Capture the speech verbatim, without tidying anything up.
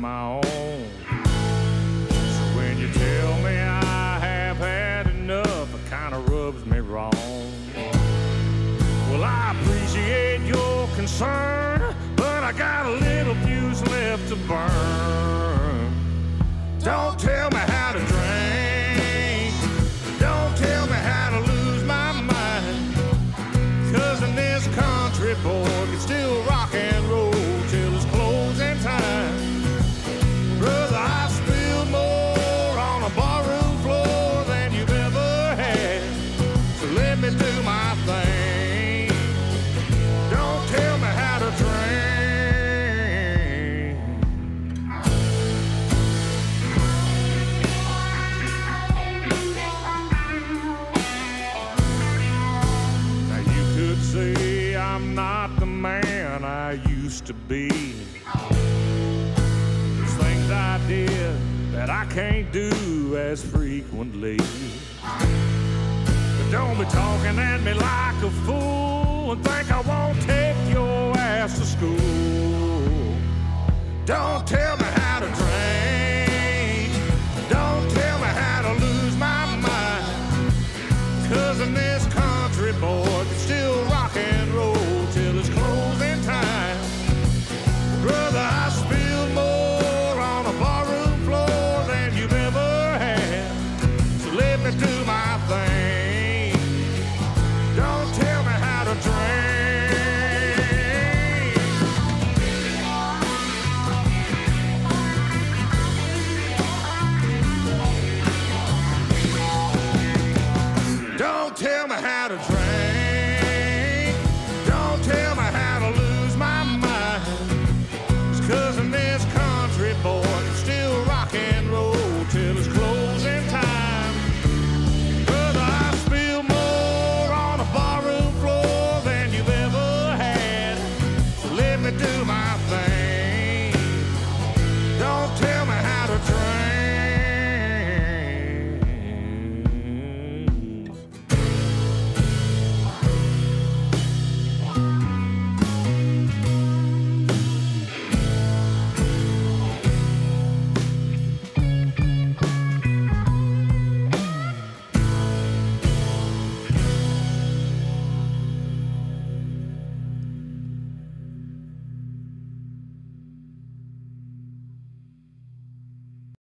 my own. So when you tell me I have had enough, it kind of rubs me wrong. Well, I appreciate your concern, but I got a little fuse left to burn. Don't tell me how to drink. Don't tell me how to lose my mind. 'Cause in this country, boy, you can still rock and roll till it's closing time. Brother, I spilled more on a barroom floor than you've ever had. So let me do my thing. Don't tell me how to drink. Now you could say I'm not the man I used to be. There's things I did that I can't do as frequently. But don't be talking at me like a fool and think I won't take your ass to school. Don't tell me how to drink. Don't tell me how to lose my mind. 'Cause in this country, boy, you can still rock and roll till it's closing time. Brother, I spilled more on a barroom floor than you've ever had. So let me do my thing. Don't tell me how to drink. Don't tell me how to drink. Don't tell me how to lose my mind. It's 'cause in this country, boy, you still rock and roll till it's closing time.